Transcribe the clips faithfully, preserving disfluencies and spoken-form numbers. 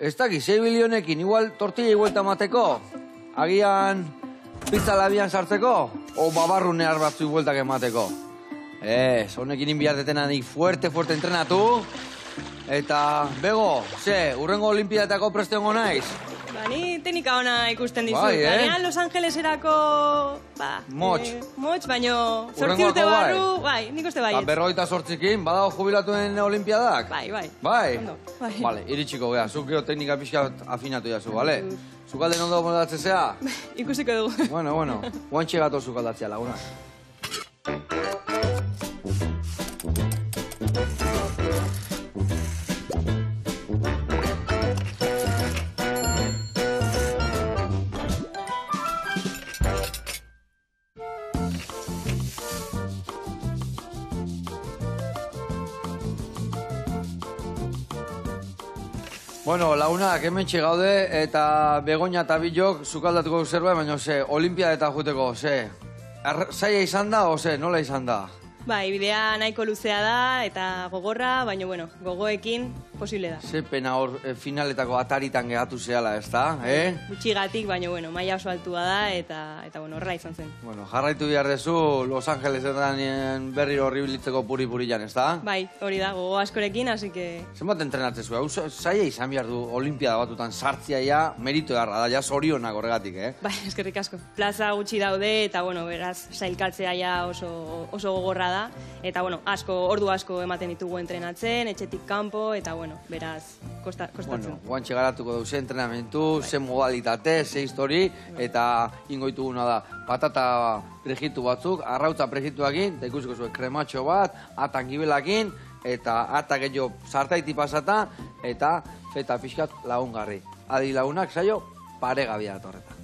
Ez dakiz, sei bilionekin, igual tortilla iguelta mateko, agian pizza labian sartzeko, o babarrune arbatzu igueltak emateko. Ez, honekin inbiartetena nik fuerte, fuerte entrenatu, eta, bego, ze, urrengo olimpiadetako presteongo naiz? Ba, ni teknika hona ikusten dizut. Bai, eh? Baina Los Angeleserako... Ba, Motx. Eh, Motx, baino... Zortzi urte barru, bai, nik uste baiet. Ba, berroita sortzikin, badago jubilatuen olimpiadak? Bai, bai. Bai? Ondo, bai. Bale, iritsiko, geha, zuk gero teknika pixka afinatu jazu, bale? Zukalden ondo moldatzea? Ikusiko dugu. Bueno, bueno, guantxe gato zukaldatzea laguna. Bueno, lagunak, hemen txegaude eta Begoña eta Bilok zukaldatuko zerbait, baina ze, olimpiada eta juteko, ze, zaila izan da, o ze, nola izan da? Bai, bidea nahiko luzea da eta gogorra, baina, bueno, gogoekin posible da. Ze pena hor finaletako ataritan gehatu zehala, ez da, eh? Gutxigatik, baina, bueno, maila oso altua da eta, bueno, horra izan zen. Bueno, jarraitu behar dezu Los Angelesetan berri horri bilitzeko puri-purian, ez da? Bai, hori da, gogo askorekin, hasi que... Zenbat entrenatzezu, hau zaila izan behar du olimpiada batutan sartzia ja merito egarra da, ja zorionak horregatik, eh? Bai, eskerrik asko. Plaza gutxi daude eta, bueno, beraz, zailkatzea ja oso gogorra da. Eta, bueno, asko, ordu asko ematen ditugu entrenatzen, etxetik kanpo, eta, bueno, beraz, kostatzen. Bueno, guantxe garatuko dugu, ze entrenamentu, ze modalitate, ze histori, eta ingoituguna da, patata prejitu batzuk, arrautza prejituakin, eta ikusiko zuen krematxo bat, atan gibelakin, eta atak edo sartaiti pasata, eta feta pixkat lagungarri. Adi lagunak, zailo, paregabia datorreta.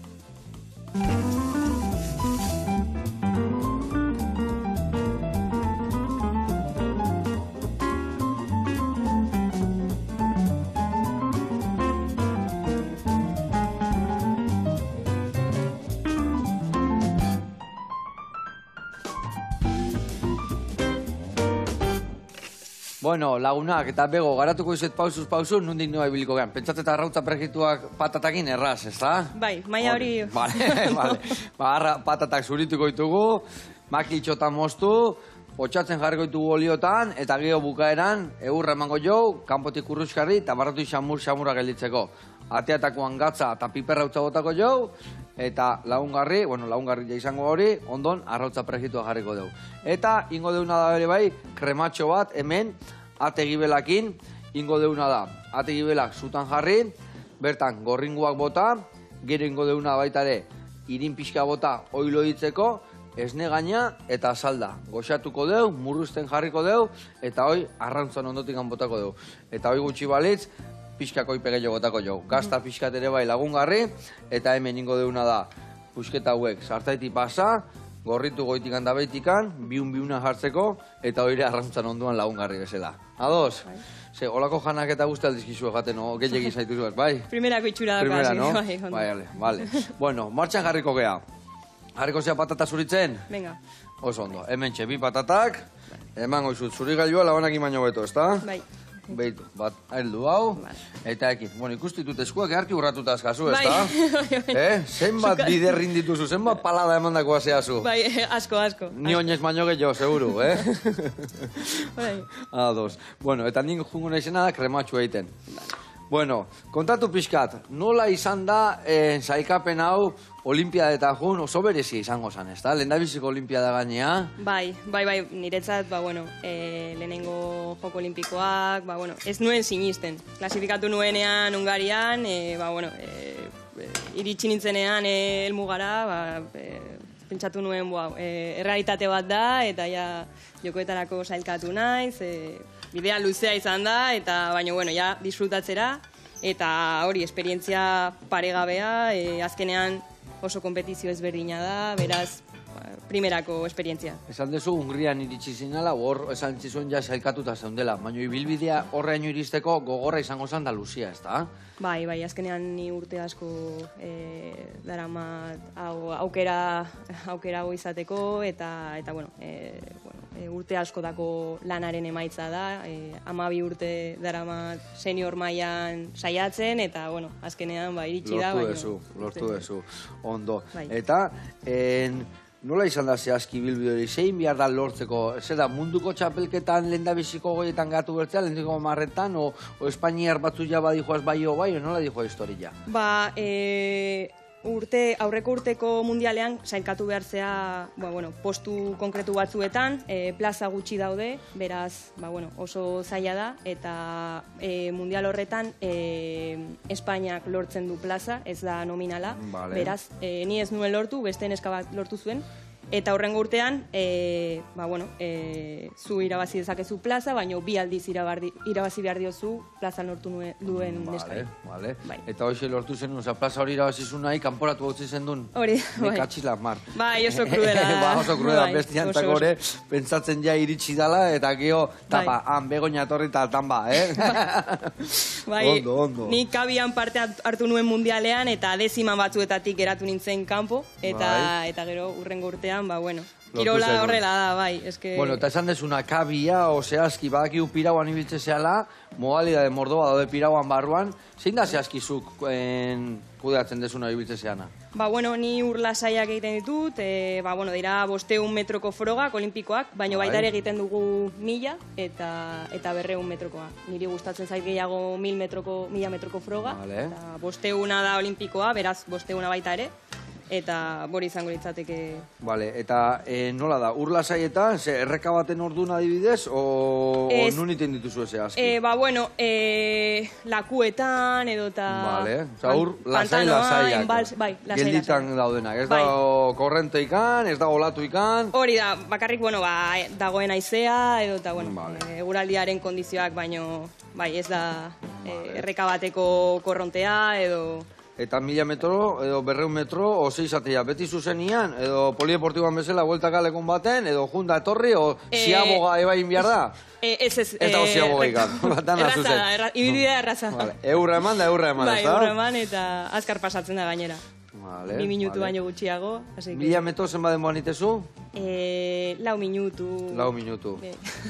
Bueno, lagunak eta bego, garatuko izet pausuz pausuz, nondik noa ibiliko gehan. Pentsat eta arrautza prejituak patatakin erraz, ez da? Bai, maia hori... Bale, bale. Ba, patatak zurituko ditugu, makiltxotan moztu, potxatzen jarriko ditugu oliotan, eta geho bukaeran, eurra emango jau, kanpotik urruzkarri, eta barratu xamur xamura gelditzeko. Ateatakoan gatza eta piperrautza botako jau, eta laungarri, bueno, laungarri ja izango hori, ondon arrautza prejitua jarriko dugu. Eta ingo deuna da bere bai, krematxo bat, hemen, ategibelakin, ingo deuna da. Ategibelak zutan jarri, bertan gorringuak bota, gero ingo deuna baitare, irin pixka bota oilo ditzeko, esne gaina eta salda. Goxatuko deu, murruzten jarriko deu, eta hoi arrantzan ondotik botako deu. Eta hoi gutxi balitz, pixkako ipegele gotako jau. Gazta pixkat ere bai lagungarri, eta hemen ingo deuna da pusketa hauek sartaiti pasa, gorritu goitik handa behitikan, biun-biuna jartzeko, eta hori arrantzan onduan lagungarri bezala. Ados, ze, holako janak eta guzti aldizkizue jaten, gehiagin zaitu zuaz, bai? Primerako itxura da kasi, bai, hondo. Bai, vale. Bueno, martxan jarriko geha. Jarriko zea patata zuritzen? Venga. Oso hondo, hemen txe, bi patatak, eman goizut, zuri gailua labanak imaino beto, ez da? Bai. Beitu, bat, heldu hau, eta ekin. Bueno, ikustitut eskuak eharki urratuta azkazu, ez da? Zenbat biderrin dituzu, zenbat palada eman dakoa zehazu. Bai, asko, asko. Ni oinez baino gehiago, seguru, eh? Bai. Ados. Bueno, eta nik jungo nahi zena da krematxu egiten. Bueno, kontatu pixkat, nola izan da zailkapen hau olimpiadetan jun oso berezia izango zan, ez da? Lehendabiziko olimpiada gainea? Bai, bai, bai, niretzat, ba, bueno, lehenengo joko olimpikoak, ba, bueno, ez nuen sinisten. Klasifikatu nuenean Hungarian, ba, bueno, iritsi nintzenean helmugara, ba, pentsatu nuen, ba, errealitate bat da, eta ja, jokoetarako zailkatu naiz, bidea luzea izan da, eta baina, bueno, ja, disfrutatzera, eta hori, esperientzia paregabea, azkenean oso kompetizio ezberdina da, beraz, primerako esperientzia. Esan dezu, Hungrian iritsi zinala, hor esan zizuen ja zailkatuta zeundela, baina ibilbidea horreaino iristeko gogorra izango zan da Luzia, ez da? Bai, bai, azkenean ni urte asko daramat aukera hau izateko, eta, bueno, urte asko dako lanaren emaitza da, hamabi urte daramat senior mailan saiatzen, eta, bueno, azkenean, ba, iritsi da, baina... Lortu dezu, lortu dezu, ondo. Eta... Nola izan da zehazki bilbidori, zein bihar da lortzeko? Zer da, munduko txapelketan lehendabiziko goietan gatu bertzea, lehendabiziko marretan, o Espainiar batzu ja badijoaz bai o bai, o nola dijoa historia? Ba, aurreko urteko mundialean zailkatu behartzea postu konkretu batzuetan, plaza gutxi daude, beraz oso zaila da, eta mundial horretan Espainiak lortzen du plaza, ez da nominala, beraz ni ez nuen lortu, beste neska bat lortu zuen, eta horrengo urtean zu irabazi dezakezu plaza, baina bi aldiz irabazi behar diozu plazan lortu duen neskari. Eta hoxe lortu zen, plaza hori irabazizu nahi, kanporatu gautzi zen duen. Hori, bai. Nekatxila, mar. Bai, oso krudela. Ba, oso krudela, bestian tako hori, pentsatzen ja iritsi dala, eta geho, tapa, han, Begoña torri eta altan ba, eh? Bai, nik kabian parte hartu nuen mundialean, eta deziman batzuetatik eratu nintzen kanpo, eta gero urrengo urtean, ba, bueno, kirola horrela da, bai, eske... Bueno, eta esan dezuna, kabia, o zehazki, badakigu pirauan ibiltze zehala, modalidade mordoa daude pirauan barruan, zein da zehazkizuk kudeatzen dezuna ibiltze zehana? Ba, bueno, ni urlasaiak egiten ditut, ba, bueno, dira bosteun metroko frogak, olimpikoak, baina baita ere egiten dugu mila eta berreun metrokoa. Niri gustatzen zait gehiago mil metroko, mila metroko froga, eta bosteuna da olimpikoa, beraz, bosteuna baita ere. Eta bori izango litzateke... Bale, eta nola da, urla saietan, erreka baten orduan adibidez, o nun iten dituzu eze aski? Ba, bueno, lakuetan edo eta... Bale, oza, ur, lasai lasaiak. Bai, lasai lasaiak. Gilditan daudenak, ez da korrente ikan, ez da olatu ikan... Hori da, bakarrik, bueno, dagoen aizea edo eta, bueno, eguraldiaren kondizioak, baino, bai, ez da erreka bateko korrontea edo... Eta mila metro, edo berreun metro, o zei zatea, beti zuzenian, edo polieportiboan bezala, hueltak alekun baten, edo junda etorri, o ziaboga ebain behar da? Ez, ez. Eta o ziaboga ikan. Erraza da, ibidea erraza. Eurra eman da, eurra eman, ez da? Bai, eurra eman eta azkar pasatzen da gainera. Bi minutu baino gutxiago. Mila metro zenba denboan itezu? Lau minutu. Lau minutu.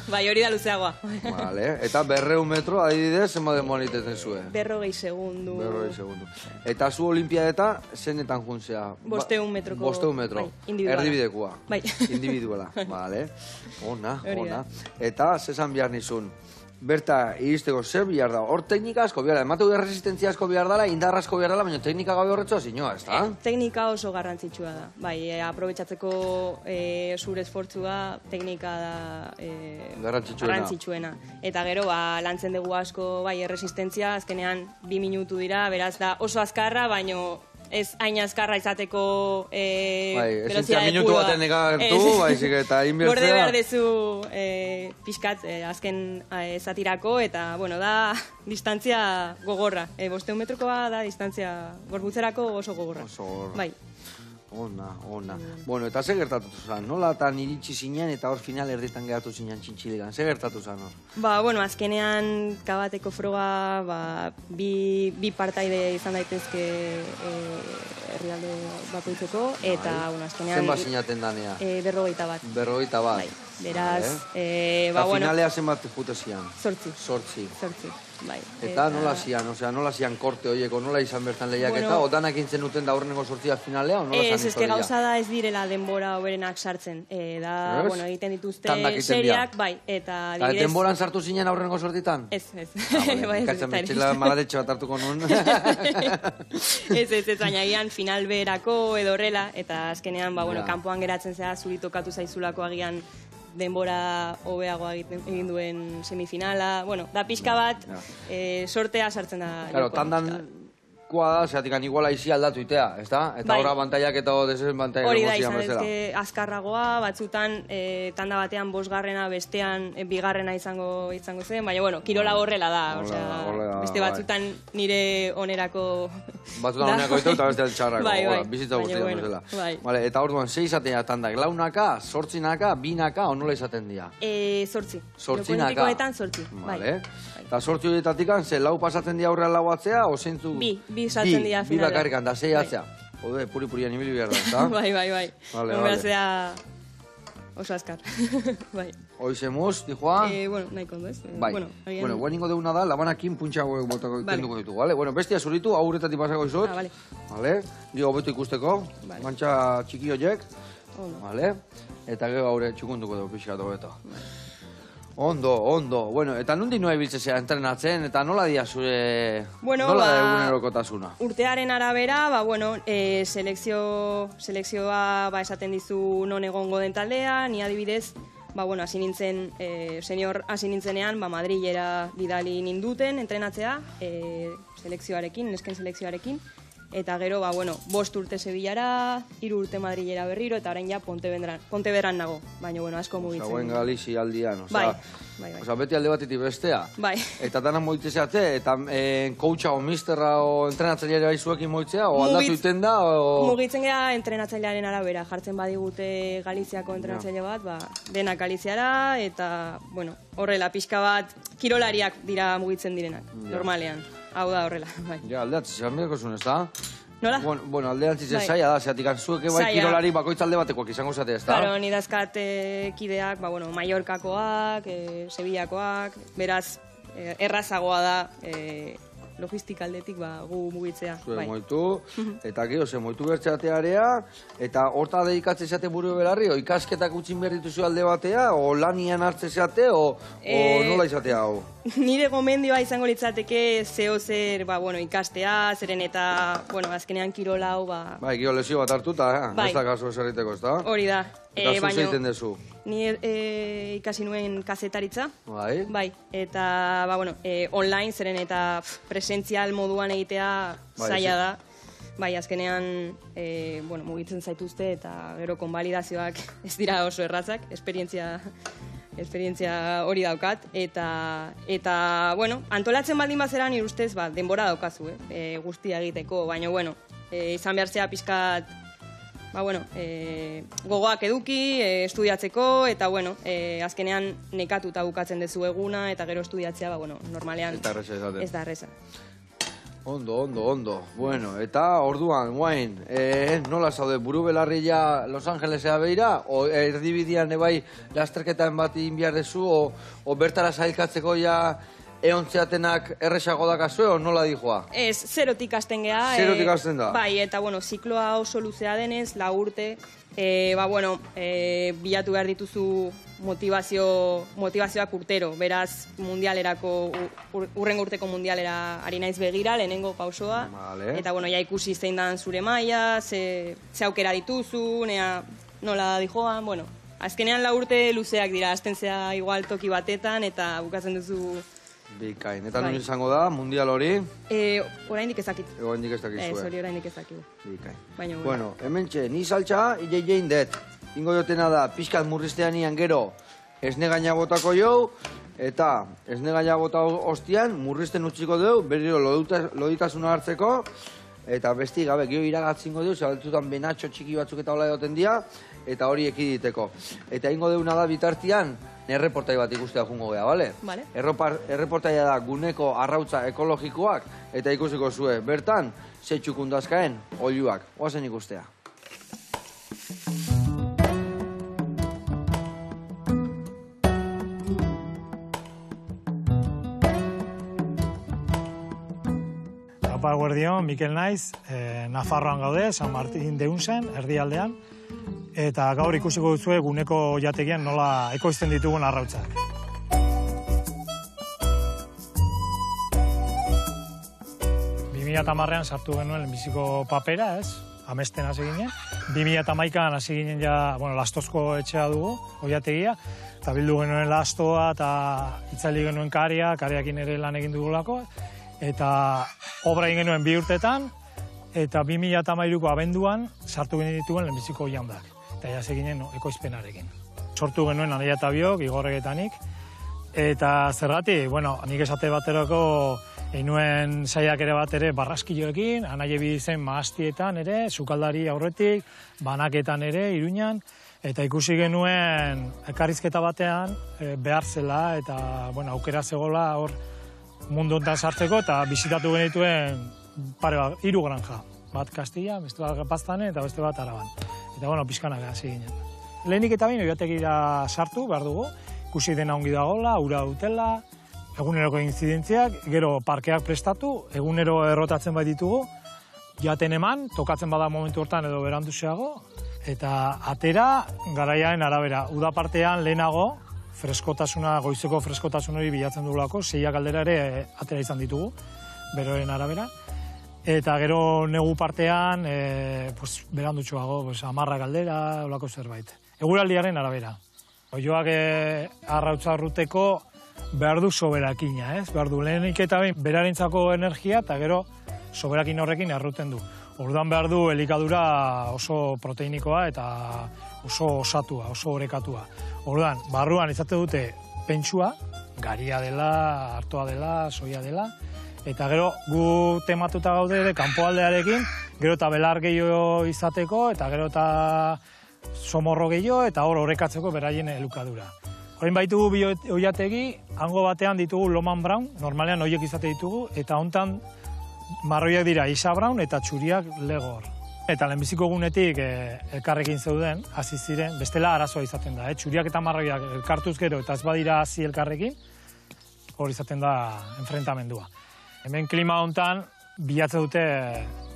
Bai, hori da luzeagoa. Eta berreun metro, adibidez, zenba denboan itezen zuen? Berrogei segundu. Berrogei segundu. Eta zu olimpiadeta, zenetan juntzea? Bosteun metroko. Bosteun metro. Individuala. Erdibidekua. Bai. Individuala. Bale. Ona, ona. Eta zezan behar nizun. Berta, iristeko zer bihar da, hor teknika asko bihar da, emateu da resistentzia asko bihar dala, indarra asko bihar dala, baina teknika gabe horretzoa zinua, ez da? Teknika oso garrantzitsua da, bai, aprobetsatzeko zure esfortzua teknika da garrantzitsuena. Eta gero, lantzen dugu asko, bai, erresistentzia, azkenean bi minutu dira, beraz da oso azkarra, baina... Ez hain azkarra izateko berozia de minutu baten egartu, baizik eta inbertzea. Gorde behar dezu pixkat azken zatirako, eta, bueno, da distantzia gogorra. Bosteun metrokoa da distantzia gorputzerako oso gogorra. Oso gogorra. Ona, ona. Bueno, eta ze gertatu zan, nola eta niritsi zinean eta hor final erdetan geratu zinean txintxilegan, ze gertatu zan hor? Ba, bueno, azkenean kabateko froga, ba, bi partaide izan daitezke herrialde bakoitzeko, eta, bueno, azkenean... Zenba zinaten danea? Berrogeita bat. Berrogeita bat. Beraz, ba, bueno... Eta finalea zenbat jute zian? Zortzi. Zortzi. Zortzi. Eta nola zian, osea, nola zian korte horieko, nola izan bertan lehiak eta otanak intzen duten da horreneko sortzia finalea, o nola zan historia? Ez, ezke gauzada ez direla denbora oberenak sartzen, da, bueno, egiten dituzte seriak, bai, eta dibidez... Denboran sartu zinen aurreneko sortitan? Ez, ez. Katzen betxela maladetxe bat hartuko nun. Ez, ez, ez, baina gian final beherako edo horrela, eta azkenean, ba, bueno, kanpoan geratzen zera zuri tokatu zaizulako agian denbora hobeagoa egin duen semifinala, bueno, da pixka bat sortea sartzen da. Claro, tandan da, zeatik iguala izi aldatu itea, ez da? Eta horra bantaiak eta dezen bantaiak emozian bezala. Hori da, izan ezke azkarragoa, batzutan tanda batean bosgarrena, bestean bigarrena izango zen, baina, bueno, kirola horrela da, osea, beste batzutan nire onerako... Batzutan onerako ditu eta beste txarrako, bizitza guztia bezala. Eta orduan, ze izatea tandak, launaka, sortzinaka, binaka, onola izaten dira? Sortzi. Sortzinaka. Eta sortzi horietatik, ze lau pasatzen dira aurrean lau atzea, o zentzu... Bi, bi saltzen dira finalera. Bi bakarrikan, da zei atzea. Jode, puri-purian ibili behar da, eta? Bai, bai, bai. Vale, vale. Oso azkar. Oizemos, dijoa? Eh, bueno, nahi kondo ez. Bai. Bueno, guen ningo deuna da, labanakin puntxago kenduko ditu, vale? Bueno, bestia zuritu, aurretatik pasako izut. Ah, vale. Vale, dio beto ikusteko. Mantxa txiki horiek. Vale. Eta gero aurre txukunduko dugu pixka beto. Ondo, ondo. Bueno, eta nondik noa ibiltzea entrenatzen, eta nola dia zure... Bueno, ba... Nola da egunerokotasuna? Urtearen arabera, ba, bueno, selekzioa, ba, esaten dizu non egongo den taldea, ni adibidez, ba, bueno, hasi nintzen, senior hasi nintzenean, ba, Madrilera bidali ninduten entrenatzea, selekzioarekin, nesken selekzioarekin, eta gero, ba, bueno, bost urte Sevillara, hiru urte Madrilera berriro, eta orain ja Pontevedran nago. Baina, bueno, asko mugitzen. Zagoen Galizi aldian, oza. Oza, beti alde batetik bestea. Bai. Eta tanan moitzeate, eta koutxa o misterra o entrenatzaileare bai zuekin moitzea, o aldatu iten da, o... Mugitzen gara entrenatzailearen arabera. Jartzen badigute Galiziako entrenatzaile bat, ba, denak Galiziara, eta, bueno, horrela, pixka bat, kirolariak dira mugitzen direnak, normalean. Hau da, horrela, bai. Ja, aldeatziz, hanbiako zuen, ez da? Nola? Bueno, aldeatziz ez zaila da, zeatik antzuek ebai kirolari bakoitza alde batekoak izango zatea, ez da? Claro, nidazkat kideak, ba, bueno, Mallorcakoak, Sevillakoak, beraz, errazagoa da logistika aldetik, ba, gu mugitzea, bai. Zue moitu, eta gero, ze moitu bertxatearea, eta horta dedikatzea zeate buru belarri, o ikasketak utxin berritu zu alde batea, o lanian hartze zeate, o nola izatea hau? Nire gomendioa izango litzateke zeo zer, ba, bueno, ikastea, zeren eta, bueno, azkenean kirola hau, ba... Bai, giro lesio bat hartuta, eh? Bai. Ez da kaso eserriteko, ez da? Hori da. Eta zu zeiten dezu? Ni ikasi nuen kasetaritza. Bai. Bai, eta, ba, bueno, online, zeren eta presentzial moduan egitea zaila da. Bai, azkenean, bueno, mugitzen zaituzte eta gero konbalidazioak ez dira oso erratzak, esperientzia... esperientzia hori daukat, eta, bueno, antolatzen baldin bazeran irustez, ba, denbora daukazu, eh, guztia egiteko, baina, bueno, izan behar zea pixkat, ba, bueno, gogoak eduki, estudiatzeko, eta, bueno, azkenean nekatuta bukatzen dezu eguna, eta gero estudiatzea, ba, bueno, normalean ez da erreza. Ondo, ondo, ondo. Bueno, eta orduan, guain, nola zaude, buru belarria Los Angelesea behira, o erdibidean ebai lasterketan bat inbiar dezu, o bertara zailkatzeko ja eontzeatenak erresago dakazue, o nola dijoa? Ez, zerotik azten geha. Zerotik azten da. Bai, eta, bueno, zikloa oso luzea denez, la urte, ba, bueno, bilatu behar dituzu motibazioak urtero, beraz mundialerako, urrengo urteko mundialera ari naiz begira, lehenengo pausoa, eta, bueno, ja ikusi zein dan zure maia, ze aukera dituzu, nea nola dijoan, bueno, azkenean la urte luzeak dira, azten zea igual toki batetan, eta bukatzen duzu... Bikain, eta nun izango da, mundial hori? Oraindik ezakit. Oraindik ezakit zuen. Ez, hori oraindik ezakit. Bikain. Baina, bueno, hemen txe, ni saltxa, jai jain det. Ingo jotena da, pixkat murrizteanian gero esne gaina botako jau, eta esne gaina botako hostian murrizten utziko dugu, berriro loditasuna hartzeko, eta besti gabe, gero iragatzingo dugu, zabaltutan benatxo txiki batzuk eta hola egoten dira, eta hori ekiditeko. Eta ingo duguna da bitartian, erreportai bat ikustea jungo geha, bale? Bale. Erreportaia da guneko arrautza ekologikoak, eta ikusiko zue, bertan, ze txukundazkaen oiluak, oazen ikustea. Guardion, Mikel naiz, Nafarroan gaude, San Martín deunzen, erdialdean, eta gaur ikusiko duzue guneko jategian nola ekoizten ditugun arrautzak. bi mila hamarrean sartu genuen biziko papera, ez? Amesten hasi ginen. bi mila hamaikan hasi ginen ja, bueno, lastozko etxea dugu, oiategia, eta bildu genuen lastoa, eta itzali genuen karia, kariakin ere lan egin dugulako, eta obra genuen bi urtetan, eta bi mila hamairuko abenduan sartu ginen dituen lehenbiziko jandak. Eta jase ginen ekoizpenarekin. Sortu genuen Anaia eta biok, Igorregetanik, eta zergatik, bueno, nik esate baterako inuen saiak ere bat ere barraskiloekin, Anaia bidizen mahastietan ere, sukaldari aurretik, banaketan ere, Iruñan, eta ikusi genuen elkarrizketa batean behar zela eta bueno, aukera zegoela hor mundu honetan sartzeko eta bisitatu genituen pare bat, hiru granja. Bat Castilla, beste bat Pastanen eta beste bat Araban. Eta bueno, pizkanak hasi ginen. Lehenik eta behin oilategira sartu behar dugu, ikusi dena ongi dagoela, ura dutela, eguneroko inzidentziak, gero parkeak prestatu, egunero errotatzen bai ditugu, jaten eman, tokatzen bada momentu hortan edo beranduseago, eta atera garaiaren arabera. Uda partean lehenago, freskotasuna, goizeko freskotasun hori bilatzen dugulako, seiak aldera ere atera izan ditugu, beroen arabera. Eta gero negu partean, e, pues, berandutxoago, pues, amarrak aldera, olako zerbait. Eguraldiaren arabera. Oioak e, arrautza ruteko behar du soberakina, ez? Behar du lehenik eta behin berarentzako energia eta gero soberakin horrekin erruten du. Orduan behar du elikadura oso proteinikoa eta oso osatua, oso orekatua. Orduan, barruan izate dute pentsua, garia dela, hartoa dela, soia dela, eta gero gu tematuta gaude ere kanpoaldearekin, gero eta belar gehiago izateko, eta gero eta somorro gehiago, eta hor orekatzeko beraien elikadura. Horrein baitugu bi oilategi, hango batean ditugu Loman Braun, normalean horiek izate ditugu, eta hontan marroiak dira Isa Braun eta txuriak Legor. Eta lehenbiziko gunetik elkarrekin zeuden, hasi ziren, bestela arazoa izaten da. Txuriak eta marroiak elkartuz gero eta ez badira hasi elkarrekin, hori izaten da enfrentamendua. Hemen klima honetan bilatzen dute,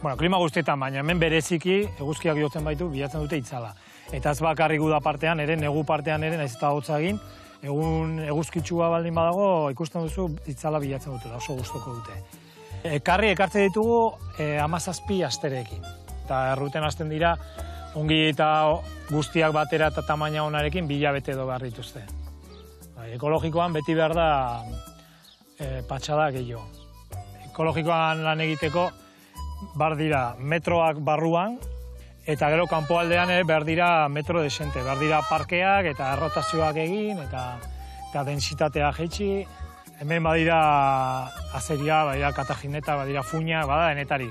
bueno, klima guztietan baina, hemen bereziki eguzkiak jotzen baitu bilatzen dute itzala. Eta ez bakarrik uda partean ere, negu partean ere, nahiz eta hotza egin, egun eguzkitsua baldin badago ikusten duzu itzala bilatzen dutela, oso gustoko dute. Ekarri ekartze ditugu hamazazpi asterekin. Eta erruten hasten dira ongi eta guztiak batera eta tamaina onarekin bilabete edo behar dituzte. Ekologikoan beti behar da patxada gehiago. Ekologikoan lan egiteko behar dira metroak barruan eta gero kanpoaldean behar dira metro desente. Behar dira parkeak eta errotazioak egin eta densitatea jaitsi. Hemen badira azeria, badira katagineta, badira fuina, bada denetari.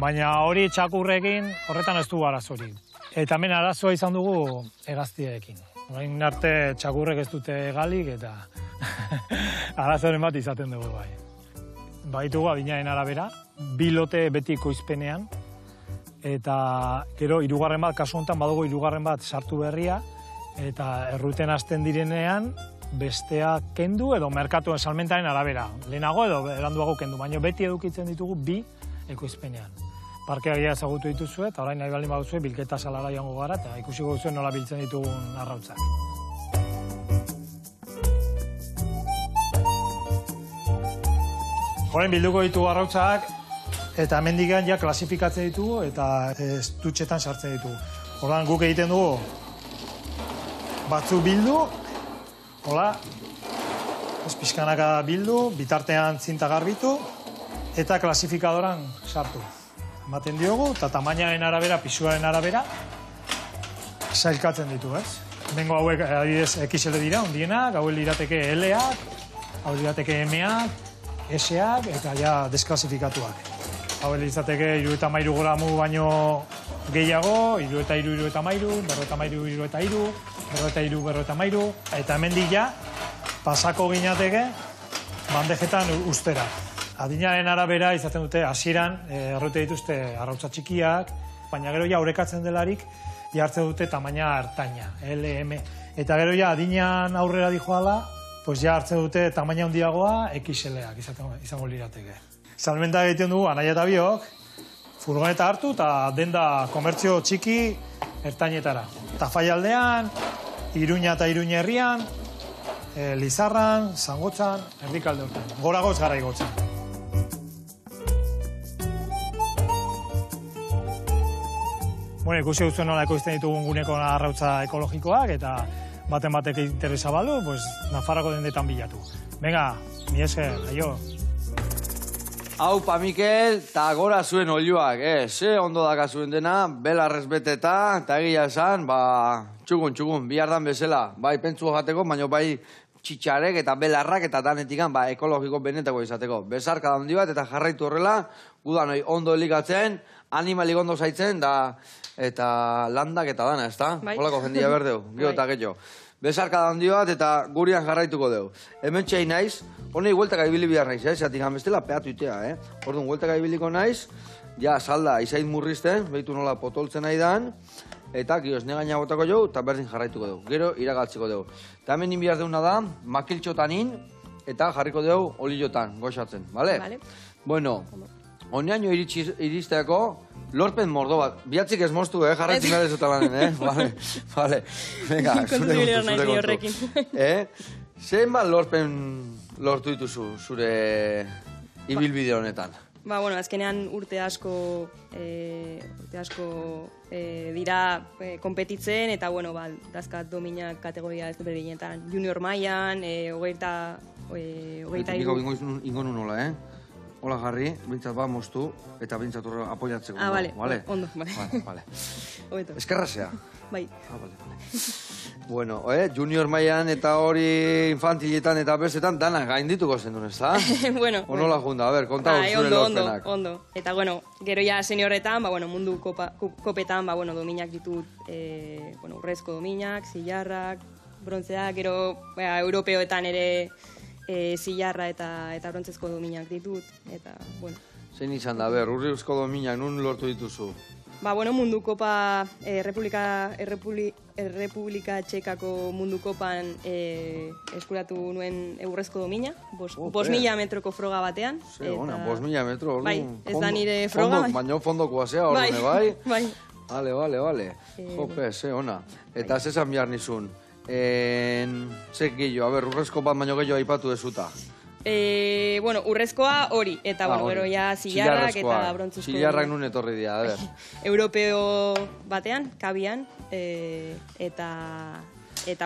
Baina hori txakurrekin horretan ez du arazorik. Eta hemen arazoa izan dugu hegaztiekin. Orain arte txakurrek ez dute hegalik eta arazoren bat izaten dugu bai. Baditugu adinaren arabera, bi lote beti koizpenean. Eta gero hirugarren bat, kasu honetan badago hirugarren bat sartu berria. Eta erruten hasten direnean, bestea kendu edo merkatuen salmentaren arabera. Lehenago edo beranduago kendu, baina beti edukitzen ditugu bi ekoizpenean. Parkeak ezagutu dituzue eta orain nahi baldin baduzue bilketa salara joango gara eta ikusiko duzue nola biltzen ditugun arrautzak. Orain bilduko ditugu arrautzak eta hemendikan ja klasifikatzen ditugu eta estutxetan sartzen ditugu. Ordan guk egiten dugu batzu bildu. Hola, pizkanaka bildu, bitartean zinta garbitu eta klasifikadoran sartu. Ematen diogu eta tamainaren arabera, pisuaren arabera, sailkatzen ditu, ez? Bengo hauek adibidez X L dira, ondienak, hauek lirateke L-ak, hauek lirateke M-ak, S-ak eta ja desklasifikatua. Hauek lirateke hirurogeita hamairu gramu baino gehiago, hirurogeita hiru, hirurogeita hamairu, berrogeita hamairu, hirurogeita hiru, berrogeita hiru, berrogeita hamairu, eta hemendik ja, pasako ginateke bandejetan ustera. Adinaren arabera izaten dute hasieran errote dituzte arrautza txikiak, baina gero ja orekatzen delarik jartzen dute tamaina ertaina, L M. Eta gero ja adinean aurrera dijoala, pues ja hartzen dute tamaina handiagoa X L-ak izango lirateke. Salmenta egiten dugu Anaia eta biok, furgoneta hartu eta denda komertzio txiki ertainetara. Tafaialdean, Iruña eta Iruña herrian, Lizarran, Zangotzan, erdikalde hortan. Goragoz gara igotzen. Bueno, ikusi duzuen nola ekoizten ditugun guneko arrautza ekologikoak eta baten batek interesa balu, pues Nafarrako dendetan bilatu. Venga, mi esker, aio. Haupa, Mikel, ta gora zuen oiluak, eh? Ze ondo daka zuen dena, belarrez beteta, eta egia esan, ba, txugun, txugun, bihardan bezala. Bai, pentsu jateko, baina bai txitsarek eta belarrak eta danetikan, ba, ekologiko benetako izateko. Bezarka da handi bat eta jarraitu horrela, gudan ondo elikatzen, animalik ondo zaitzen, da, eta landak eta dana, ezta? Holako jendia berdeu, gero eta gehiago. Bezarka da handi bat eta gurian jarraituko dugu. Hemen txain naiz, honei gueltak ibili bihar naiz, eh? Zatik amestela peatu itea, eh? Orduan, gueltak ibiliko naiz, ja, salda, izait murrizten, behitu nola potoltzen nahi dan, eta gioz negaina botako jo, eta berdin jarraituko dugu. Gero, iragaltziko dugu. Eta hemen inbiar duguna da, makiltxotanin, eta jarriko dugu oliotan, goxatzen, bale? Bale. Bueno, honeaino iristeako, lorpen mordo bat. Biatzik ez moztu, eh? Jarretzik gara ezotan lanen, eh? Bale, bale. Venga, zure kontu, zure kontu. Zein bat lorpen lortu dituzu zure ibilbide honetan? Ba, bueno, azkenean urte asko dira kompetitzen, eta, bueno, ba, dazkat dominak kategoria ezberdinetan. Junior mailan, hogeita... Hogeita iru... Ingo nun hola, eh? Hola, Harry, bintzat bat moztu, eta bintzat horre apoiatzeko. Ah, bale, ondo, bale. Eskerrazea. Bai. Ah, bale, bale. Bueno, eh, junior maian eta hori infantiletan eta bestetan dana gaindituko zendun, ez da? Bueno. Onola junda, a ber, kontago zure lorpenak. Ondo, ondo. Eta, bueno, gero ja seniorretan, ba, bueno, mundu kopetan, ba, bueno, dominak ditut, eh, bueno, urrezko dominak, zilarrak, brontzeak, gero, ba, europeoetan ere... zilarra eta brontzezko dominak ditut, eta, bueno. Zein izan da, ber, urriuzko dominak nun lortu dituzu? Ba, bueno, mundukopa, Errepublika Txekako mundukopan eskuratu nuen eurrezko domina, bost mila metroko froga batean. Ze, ona, bost mila metro, hori. Bai, ez da nire froga. Baina fondokoa zea, hori, bai? Bai. Bale, bale, bale. Jope, ze, ona. Eta zezan bihar nizun. Zek gehiago, a ber, urrezko bat baino gehiago aipatu dezuta. Bueno, urrezkoa hori, eta gero ja zilarrak eta brontzuzko... Zilarrak nun etorri dira, a ber. Europeo batean, kabian, eta,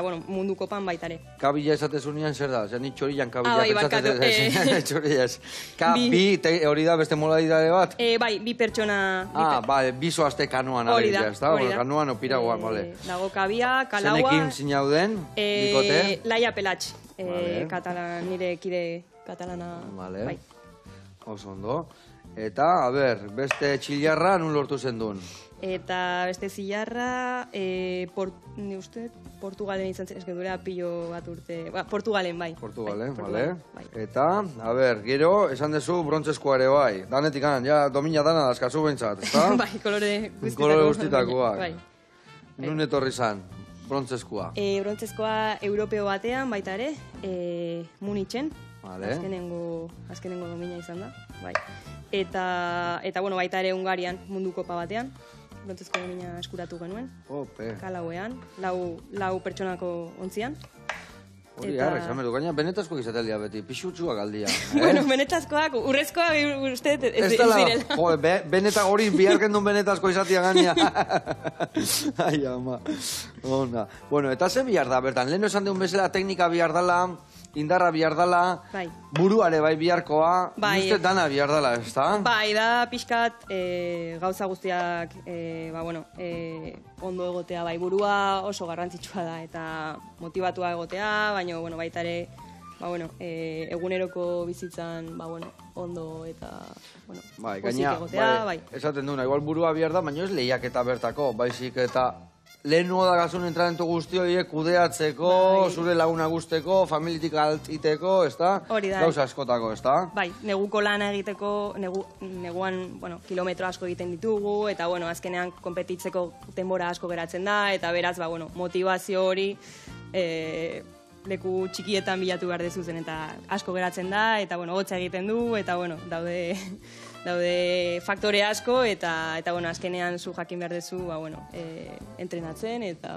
bueno, mundukopan baitare. Kabila esatezunean zer da, zan itxorian kabila. Ah, bai, barkatu. Itxorian ez. Kabi, hori da beste mola ditare bat? Bai, bi pertsona... Ah, bai, bizo azte kanoan aberia, ez da? Kanoan opiragoan, bale. Dago kabia, kalaua... Zenekin zinauden, bikote? Laia pelatx, katalan, nire kide katalana... Bale, oso ondo. Eta, a ber, beste txilarra nun lortu zendun? Eta beste zilarra, ni uste, Portugalen izan zen, eske duela pilo bat urte, Portugalen bai. Portugalen, bale. Eta, a ber, gero, esan dezu brontzezkoare bai. Danetik anan, ja, domina dana dazkazu bentsat, ezta? Bai, kolore guztitakoak. Kolore guztitakoak. Nun etorri zan, brontzezkoa? Brontzezkoa europeo batean, baita ere, Munitzen. Azkenengo domina izan da, bai. Eta, bueno, baita ere Hungarian, mundukopa batean, brontzezko domina eskuratu genuen. Ope. Kalauean, lau pertsonako ontzian. Hori, harra, izan berdu, gaina benetazkoak izatea beti, pixutsuak aldia. Bueno, benetazkoak, urrezkoak uste ez direla. Jo, benetak hori, biharken duen benetazko izatea gaina. Ai, ama. Ona. Bueno, eta ze bihar da, bertan, leheno esan deun bezala teknika bihar dala... Indarra bihar dala, buruare bai biharkoa, uste dana bihar dala, ez da? Bai, da pixkat gauza guztiak ondo egotea, bai burua oso garrantzitsua da, eta motibatua egotea, baina baita ere eguneroko bizitzan ondo eta pozik egotea, bai. Esaten duna, igual burua bihar da, baina ez lehiak eta bertako, baizik eta... Lehen nua da gazun entrarentu guzti horiek kudeatzeko, zure laguna guzteko, familitik altiteko, ez da? Hori da. Gauza askotako, ez da? Bai, neguko lan egiteko, neguan, bueno, kilometro asko egiten ditugu, eta, bueno, azkenean kompetitzeko denbora asko geratzen da, eta beraz, ba, bueno, motivazio hori leku txikietan bilatu behar dezuzen, eta asko geratzen da, eta, bueno, gotza egiten du, eta, bueno, daude... Daude faktore asko eta azkenean zu jakin behar dezu entrenatzen eta...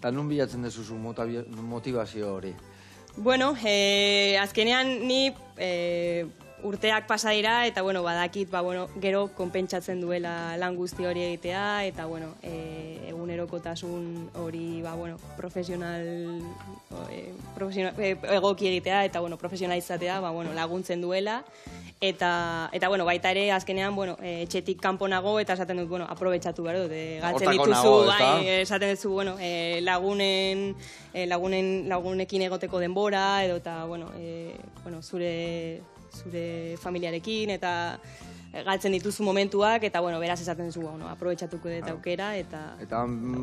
Eta nun bilatzen dezu zu motivazio hori? Bueno, azkenean ni urteak pasa dira eta badakit gero konpentsatzen duela lan guzti hori egitea eta egunerokotasun hori profesional egoki egitea eta profesionalizatea laguntzen duela. Eta, eta bueno, baita ere, azkenean, bueno, etxetik kanpo nago, eta esaten dut, bueno, aprobetxatu behar dut. E, galtzen dituzu, bai, esaten duzu, bueno, e, lagunen, e, lagunen, lagunekin egoteko denbora, edo, eta, bueno, e, bueno zure, zure familiarekin, eta e, galtzen dituzu momentuak, eta, bueno, beraz esaten duzu, bueno, aprobetxatuko dut aukera, eta... Eta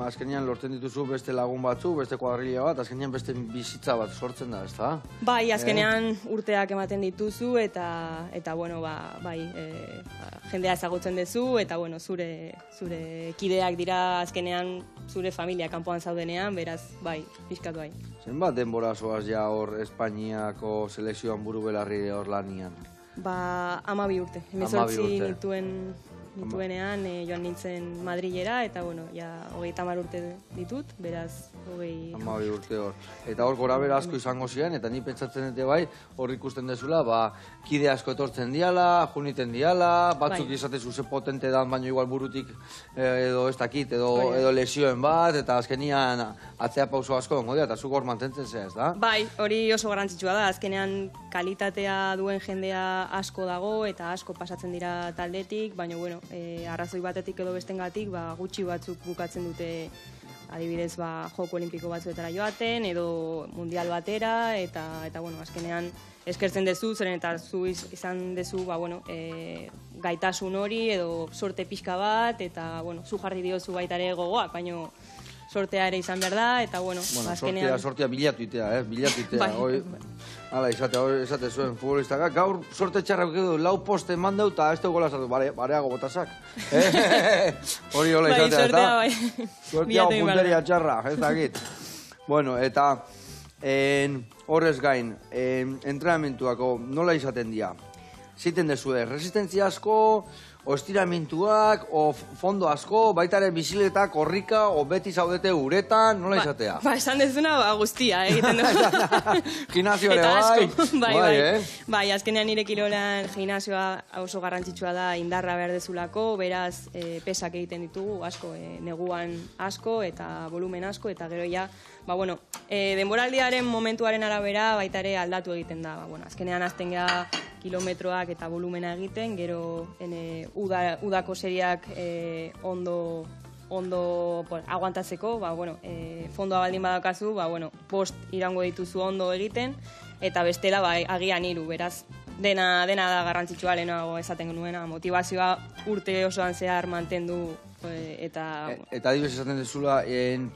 azkenean lortzen dituzu beste lagun batzu, beste kuadrilla bat, azkenean beste bizitza bat sortzen da, ez da? Bai, azkenean urteak ematen dituzu, eta, eta bueno, ba, bai, e, ba, jendea ezagutzen duzu, eta, bueno, zure, zure kideak dira azkenean zure familia kanpoan zaudenean, beraz, bai, pixkatu bai. Zenbat denbora zoaz ja hor Espainiako selekzioan buru belarri hor lanian? Ba, hamabi urte. Hemezortzi nituenean joan nintzen Madrilera, eta, bueno, ja, hogeita hamar urte ditut, beraz, hogei... Hamabi urte hor. Eta hor gora bera asko izango ziren, eta ni pentsatzen dute bai, hor ikusten dezula, ba, kide asko etortzen diala, juniten diala, batzuk izatezu ze potente dan, baino igual burutik edo ez dakit, edo lesioen bat, eta azkenian atzea pauso asko ongo dira, eta zuk hor mantentzen zea, ez da? Bai, hori oso garrantzitsua da, azkenean kalitatea duen jendea asko dago, eta asko pasatzen dira taldetik, baina, bueno, arrazoi batetik edo bestengatik gutxi batzuk bukatzen dute adibidez joko olimpiko batzuetara joaten edo mundial batera eta bueno, azkenean eskertzen dezu, zeren eta zu izan dezu gaitasun hori edo sorte pixka bat eta bueno, zu jarri diozu baitare gogoak, baino sortea ere izan behar da, eta bueno, azkenean... Sortea bilatu itea, eh, bilatu itea, hoi... Hala, izate zuen futbolista, gaur sorte txarrak edo, lau poste eman dut, eta ez dugu lasatu, bareago botazak. Hori hola izatea, eta... Bai, sortea, bai. Sortea o punteria txarra, ez dakit. Bueno, eta... Horrez gain, entrenamentuako nola izaten dira? Ziten dezu, resistentzia asko... o estiramentuak, o fondo asko, baitaren biziletak, horrika, o beti zaudete uretan, nola izatea? Ba, esan dezuna guztia, egiten dugu. Gimnasioare bai. Bai, bai. Bai, azkenean nire kirolan gimnasioa oso garrantzitsua da indarra behar dezulako, beraz, pesak egiten ditugu, asko, neguan asko, eta volumen asko, eta gero ja, ba, bueno, denboraldiaren momentuaren arabera baitare aldatu egiten da. Ba, bueno, azkenean azten gara kilometroak eta volumena egiten, gero udako seriak ondo aguantatzeko, fondoa baldin badaukazu, post irango dituzu ondo egiten, eta bestela agian hiru, beraz, dena da garrantzitsua lehenago esaten nuena, motivazioa urte osoan zehar mantendu, eta... Eta adibes esaten dezula,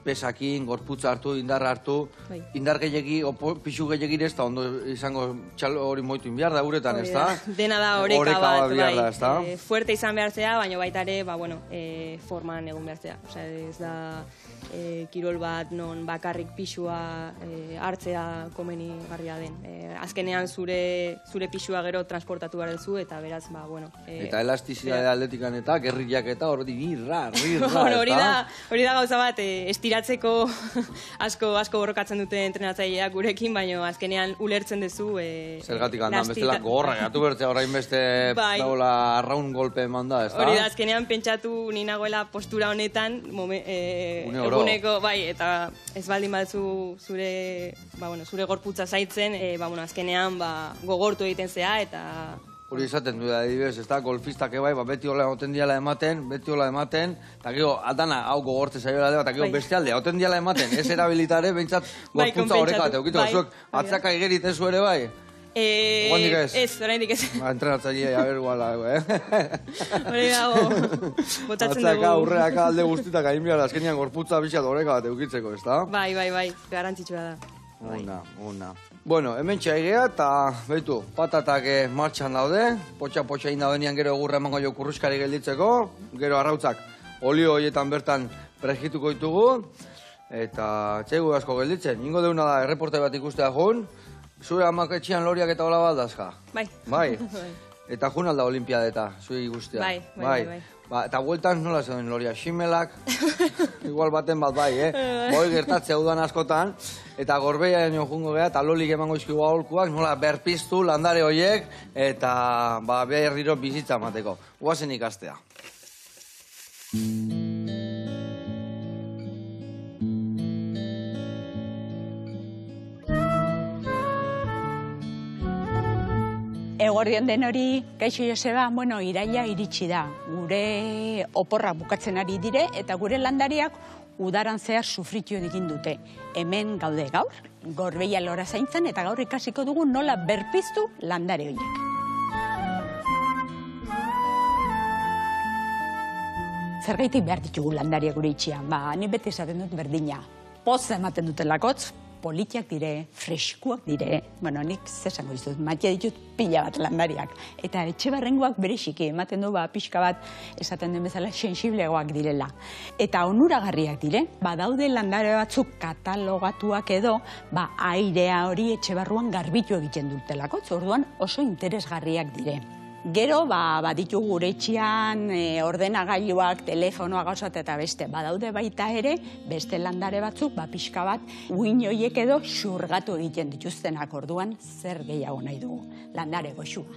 pesakin, gorputza hartu, indarra hartu, indar gehiagi, pixu gehiagi ere ez da, ondo izango txalo hori moitu inbiar da uretan, ez da? Dena da horeka bat, bai, fuerte izan behar zea, baina baita ere, ba, bueno, forman egun behar zea. Osea, ez da, kirol bat non bakarrik pixua hartzea komeni garria den. Azkenean zure pixua gero transportatu behar duzu, eta beraz, ba, bueno... Eta elastizidade atletikan eta gerriak eta hori birra. Hori da gauza bat, estiratzeko asko borrokatzen dute entrenatzaileak gurekin, baina azkenean ulertzen duzu... Zergatik handan, bestela gorra, gatu bertzea orain beste arraun golpe eman da, ez da? Hori da, azkenean pentsatu ninagoela postura honetan, eguneko, bai, eta ez baldin batzu zure gorputza zaitzen, azkenean gogortu egiten zea, eta... Hori izaten du da, adibidez, ez da, golfistak ebai, beti hola oten diala ematen, beti hola ematen, eta gero, adana, hau gogortze zaioela deba, eta gero beste aldea, oten diala ematen, ez erabilitare, behintzat, gorpuntza horreka, teukito, zuek, atzaka egerit ez zuere bai? Guandik ez? Ez, horrendik ez. Entrenatzailea, a ber, guala, eh? Hore dago, botatzen dugu. Atzaka, aurreaka, alde guztitak, hain biara, azkenean, gorpuntza bizat horreka, teukitzeko, ez da? Bai, bai, bai, garantzitsua da. Una, una. Bueno, hemen txairea eta, behitu, patatak martxan daude, potxa-potxa inda denean gero egurra emango jo kurruskari gelditzeko, gero arrautzak olio horietan bertan prejituko ditugu, eta txaigu asko gelditzen. Ingo deuna da, erreporte bat ikustea jun, zure amaketxian loriak eta hola bat dazka. Bai. Bai. Eta jun alda olimpiadeta, zure ikustea. Bai, bai, bai. Eta bueltan nola zeuden loria, ximelak, igual baten bat bai, eh? Boi gertatzea udan askotan, eta Gorbeia eno jungo geha, eta lolik emango izkigu aholkuak, nola berpiztu landare horiek, eta berriro bizitza mateko. Guazen ikastea. Egor Eguerdian den hori, Kaixo Joseba, bueno, iraia iritsi da. Gure oporrak bukatzen ari dire eta gure landariak udaran zehar sufritu egin dute. Hemen gaude gaur, Gorbeia lora zaintzen eta gaur ikasiko dugu nola berpiztu landare horiek. Zergaitik behar ditugu landariak gure itxian, ba, ni beti esaten dut berdina. Poza ematen duten lakotz, politiak dire, freskuak dire, bueno, nik zesango izut, matia ditut pila bat landariak. Eta etxe barrengoak bereziki, ematen du, ba, pixka bat, esaten den bezala, sensiblegoak direla. Eta onuragarriak dire, ba, daude landare batzuk katalogatuak edo, ba, airea hori etxe barruan garbitu egiten dutelakotz, orduan oso interesgarriak dire. Gero, baditu gure etxian, ordenagailuak, telefonoa gauzat eta beste. Badaude baita ere, beste landare batzuk, pixka bat, uin horiek edo xurgatu egiten dituztenak orduan, zer gehiago nahi dugu. Landare goxua,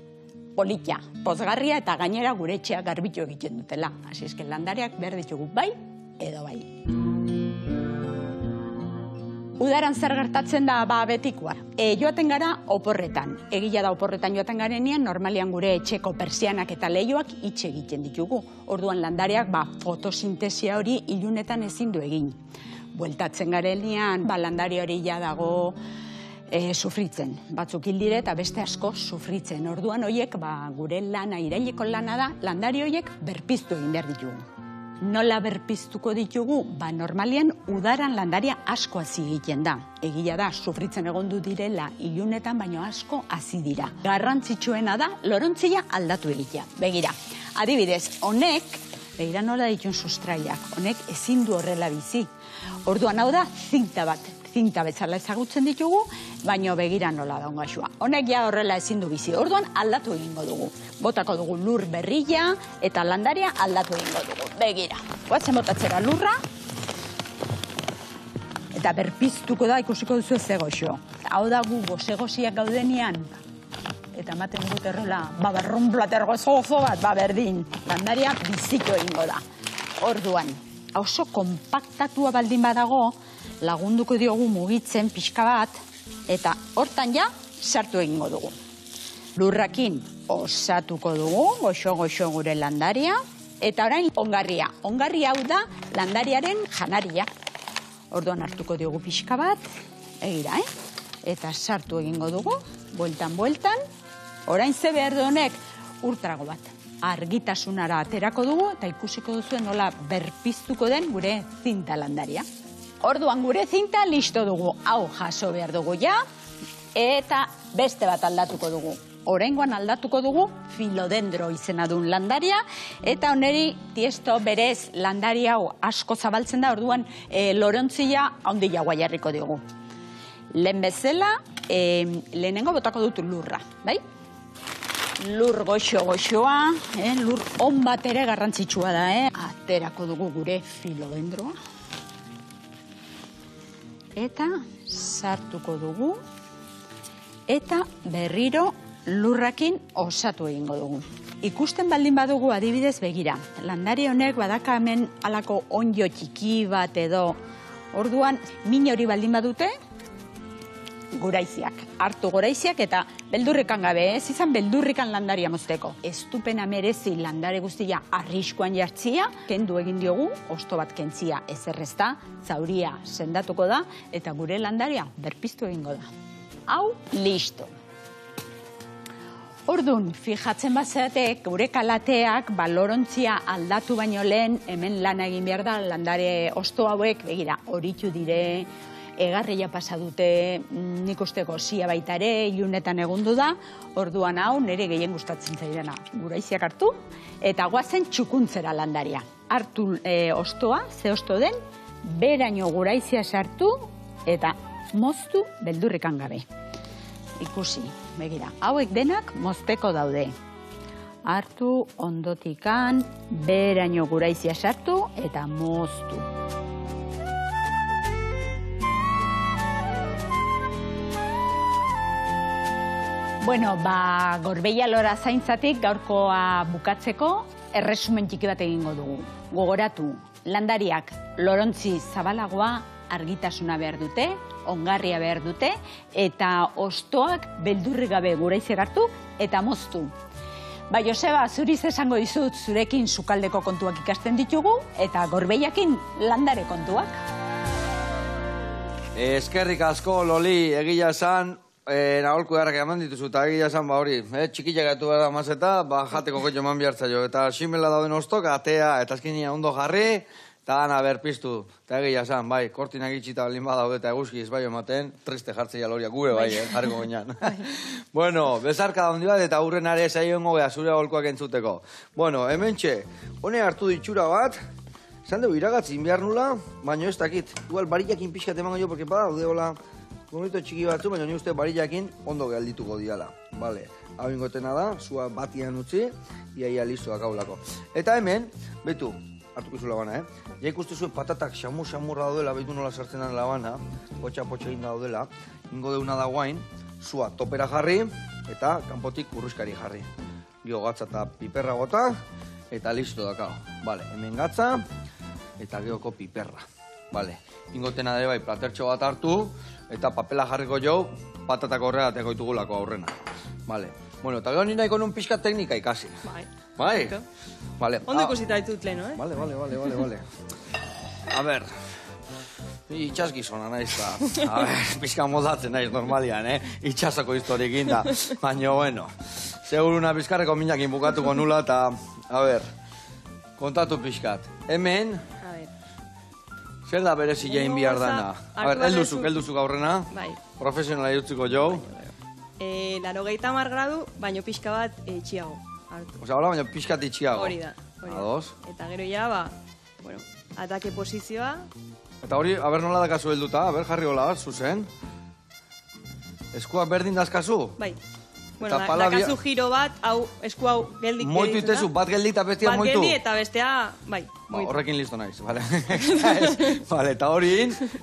politia, pozgarria eta gainera gure etxea garbitu egiten dutela. Hasi ezken landareak behar ditugu bai edo bai. Udaran zer gertatzen da betikoa. Joaten gara oporretan. Egila da oporretan joaten garenean, normalian gure etxeko persianak eta leioak itxe egiten ditugu. Orduan landareak fotosintesia hori ilunetan ezin du egin. Bueltatzen garenean, landari hori ja dago sufritzen. Batzuk hildire eta beste asko sufritzen. Orduan horiek gure lana, iraileko lana da, landari horiek berpiztu egin behar ditugu. Nola berpiztuko ditugu, ba normalian udaran landaria asko hazi egiten da. Egia da, sufritzen egondu direla ilunetan, baino asko hazi dira. Garrantzitsuena da, lorontzia aldatu egitea. Begira, adibidez, honek, begira nola ditun sustraiak, honek ezin du horrela bizi. Orduan hau da, zinta bat, zinta bezala ezagutzen ditugu, baino begira nola da ongaxua. Honek ja horrela ezin du bizi, orduan aldatu egingo dugu. Botako dugu lur berria eta landaria aldatu egingo dugu. Begira, guatzen botatzera lurra. Eta berpiztuko da ikusiko duzu zegoxo. Hau da gu gozegosiak gaudenian. Eta ematen dut errola, babarron plater gozo-gozo bat, baberdin. Landaria biziko egingo da. Orduan, oso kompaktatua baldin badago, lagunduko diogu mugitzen pixka bat. Eta hortan ja, sartu egingo dugu. Lurrakin osatuko dugu, goxo-goxo gure landaria. Eta orain, ongarria. Ongarria hau da, landariaren janaria. Orduan hartuko diogu pixka bat. Egira, eh? Eta sartu egingo dugu. Bueltan, bueltan. Orain ze behar duenek, urtrago bat. Argitasunara aterako dugu, eta ikusiko duzuen nola berpiztuko den gure zinta landaria. Orduan gure zinta listo dugu. Hau jaso behar dugu ja. Eta beste bat aldatuko dugu. Oraingoan aldatuko dugu Filodendro izena duen landaria, eta oneri tiesto berez landari hau asko zabaltzen da, orduan lorontzia handi jagoa jarriko dugu. Lehen bezala, lehenengo botako dut lurra, bai? Lur goxo-goxoa, lur on bat ere garrantzitsua da, eh? Aterako dugu gure Filodendroa. Eta sartuko dugu, eta berriro lurrakin osatu egingo dugu. Ikusten baldin badugu adibidez begira. Landari honek badaka hemen alako onjo txiki bat edo. Orduan, min hori baldin badute, goraiziak. Hartu goraiziak eta beldurrikan gabe, ez izan beldurrikan landaria mozteko. Estupena merezi landare guztia arriskoan jartzia, kendu egin diogu, hosto bat kentzia ezerrezta, zauria sendatuko da, eta gure landaria berpiztu egingo da. Hau, listo. Orduan, fijatzen bazatek, gure kalateak, lorontzia aldatu baino lehen, hemen lan egin behar da, landare hosto hauek, begira, horitu dire, egarria pasadute, nik usteko zia baitare, ilunetan egundu da, orduan hau, nire gehien gustatzen zaidena. Guraiziak hartu, eta guazen txukuntzera landaria. Hartu hostoa, ze hosto den, beraino guraizia sartu, eta moztu beldurrikan gabe. Ikusi, begira, hauek denak mozteko daude. Hartu, ondotikan, beraino guraizia sartu eta moztu. Bueno, ba, Gorbeia lora zaintzatik gaurkoa bukatzeko, erresumen txiki bat egingo dugu. Gogoratu, landariak lorontzi zabalagoa argitasuna behar dute, ongarria behar dute, eta ostoak beldurri gabe guraitzek hartu eta moztu. Ba, Joseba, zuriz esango dizut, zurekin sukaldeko kontuak ikasten ditugu, eta Gorbeiakin landare kontuak. Eskerrik asko, Loli, egia esan, naholko egarrak eman dituzu, eta egia esan, ba hori, txikilak gatu behar damaz eta, ba, jateko koitxo eman bihartza jo, eta simela dauden ostok, atea, eta azkinia ondo jarri, eta gana berpiztu, eta egia esan, bai, kortinak itxita balin badaude eta eguzkiz, bai, ematen, triste jartzea loriak gube, bai, jarriko gainan. Bueno, bezarka da hondi bat, eta hurren are zaioen gogea zure aholkoak entzuteko. Bueno, hemen txe, hone hartu ditxura bat, zan dugu iragatzin behar nula, baina ez dakit, dual barillakin pixkat eman gaio, porque bada, haude hola, konolito txiki batzu, baina ni uste barillakin ondo gealdituko diala, bale. Hau ingotena da, zua batian utzi, iaia listoak haulako. Eta hemen, betu, hartuko zu labana, eh? Ja ikustu zuen patatak xamur-xamurra daudela, behitu nola sartzenan labana, potxa-potxa inda daudela, ingo deuna da guain, zua topera jarri, eta kanpotik kurruzkari jarri. Gio gatza eta piperra gota, eta listo dakao. Bale, hemen gatza, eta geoko piperra. Bale, ingotena dara bai, platertxo bat hartu, eta papela jarriko jau, patatak horrela teko itugulako aurrena. Bale, bueno, eta gero nina ikon un pixka teknika ikasi. Bai. Bai? Ondo ikusita ditut leno, eh? Bale, bale, bale, bale, bale. A ber, itxasgizona naiz da. A ber, pizka modatzen naiz normalian, eh? Itxasako historiekin da. Baina, bueno, seguruna pizkarreko minakin bukatuko nula eta, a ber, kontatu pizkat. Hemen, zer da bere zilein bihar dana? A ber, elduzuk, elduzuk aurrena. Profesionala jutziko jau. Larogeita hamar gradu, baino pizka bat txiago. Osa, hola, baina pixkat itxiago. Hori da. Ados. Eta gero ja, ba, bueno, atake posizioa. Eta hori, haber nola dakazu helduta, haber jarri hola, zuzen. Eskuak berdin dazkazu? Bai. Bueno, dakazu giro bat, hau, esku hau geldik. Moitu itezu, bat geldik eta bestea moitu. Bat geldik eta bestea, bai, moitu. Horrekin listo naiz, bale. Bale, eta hori,